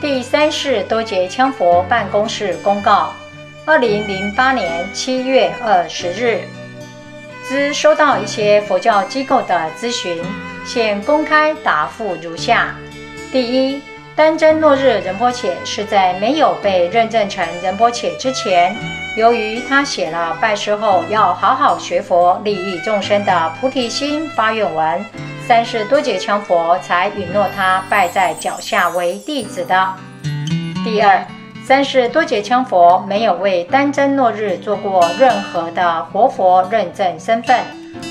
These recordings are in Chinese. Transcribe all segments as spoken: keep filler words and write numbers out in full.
第三世多杰羌佛办公室公告：二零零八年七月二十日，兹收到一些佛教机构的咨询，现公开答复如下：第一，丹增若日仁波切是在没有被认证成仁波切之前，由于他写了拜师后要好好学佛、利益众生的菩提心发愿文，三世多杰羌佛才允诺他拜在脚下为弟子的。第二，三世多杰羌佛没有为丹增若日做过任何的活佛认证身份。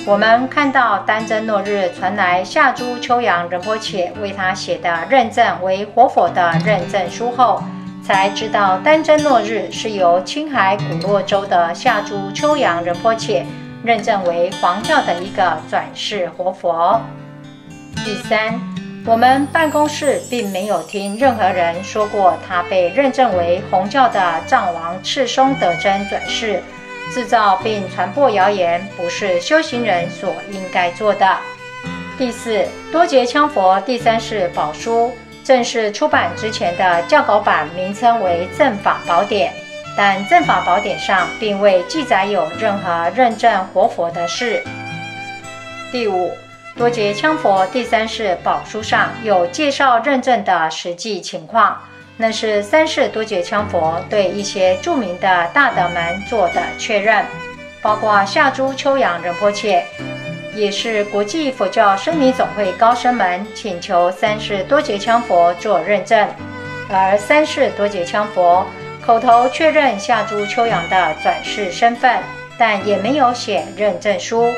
我们看到丹增若日传来夏珠秋阳仁波切为他写的认证为活佛的认证书后，才知道丹增若日是由青海古洛州的夏珠秋阳仁波切认证为黄教的一个转世活佛。第三，我们办公室并没有听任何人说过他被认证为红教的藏王赤松德真转世。制造并传播谣言不是修行人所应该做的。第四，多杰羌佛第三世宝书正式出版之前的校稿版名称为《正法宝典》，但《正法宝典》上并未记载有任何认证活佛的事。第五，多杰羌佛第三世宝书上有介绍认证的实际情况。那是三世多杰羌佛对一些著名的大德们做的确认，包括夏珠秋阳仁波切，也是国际佛教僧尼总会高僧们请求三世多杰羌佛做认证，而三世多杰羌佛口头确认夏珠秋阳的转世身份，但也没有写认证书。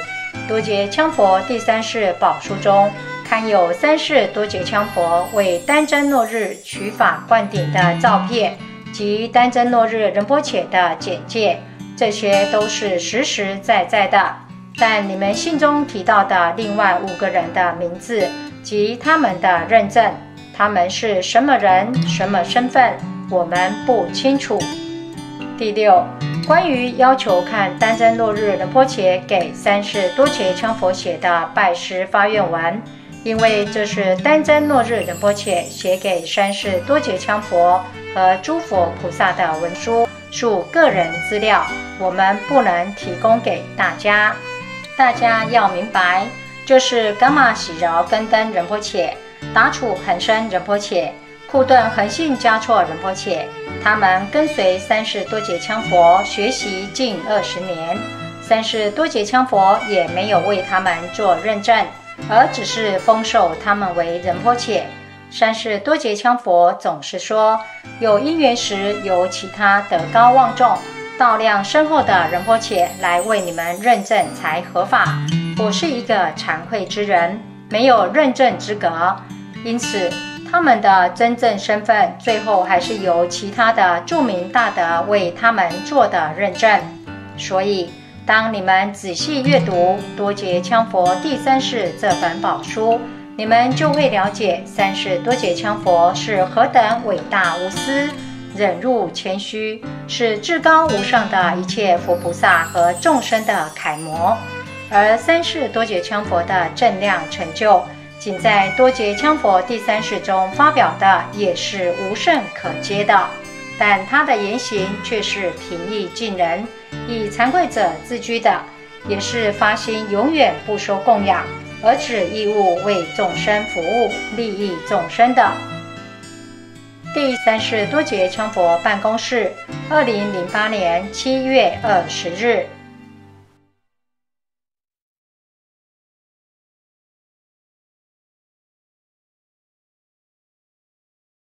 多杰羌佛第三世宝书中刊有三世多杰羌佛为丹增若日取法灌顶的照片及丹增若日仁波切的简介，这些都是实实在在的。但你们信中提到的另外五个人的名字及他们的认证，他们是什么人、什么身份，我们不清楚。第六，关于要求看丹增若日仁波切给三世多杰羌佛写的拜师发愿文，因为这是丹增若日仁波切写给三世多杰羌佛和诸佛菩萨的文书，属个人资料，我们不能提供给大家。大家要明白，这是噶玛喜饶根登仁波切、达楚恒生仁波切、库顿恒信嘉措仁波切，他们跟随三世多杰羌佛学习近二十年，三世多杰羌佛也没有为他们做认证，而只是封授他们为仁波切。三世多杰羌佛总是说，有因缘时由其他德高望重、道量深厚的仁波切来为你们认证才合法。我是一个惭愧之人，没有认证资格，因此他们的真正身份最后还是由其他的著名大德为他们做的认证。所以当你们仔细阅读多杰羌佛第三世这本宝书，你们就会了解三世多杰羌佛是何等伟大无私、忍辱谦虚，是至高无上的一切佛菩萨和众生的楷模。而三世多杰羌佛的正量成就，仅在多杰羌佛第三世中发表的也是无甚可接的，但他的言行却是平易近人，以惭愧者自居的，也是发心永远不收供养，而只义务为众生服务、利益众生的。第三世多杰羌佛办公室，二零零八年七月二十日。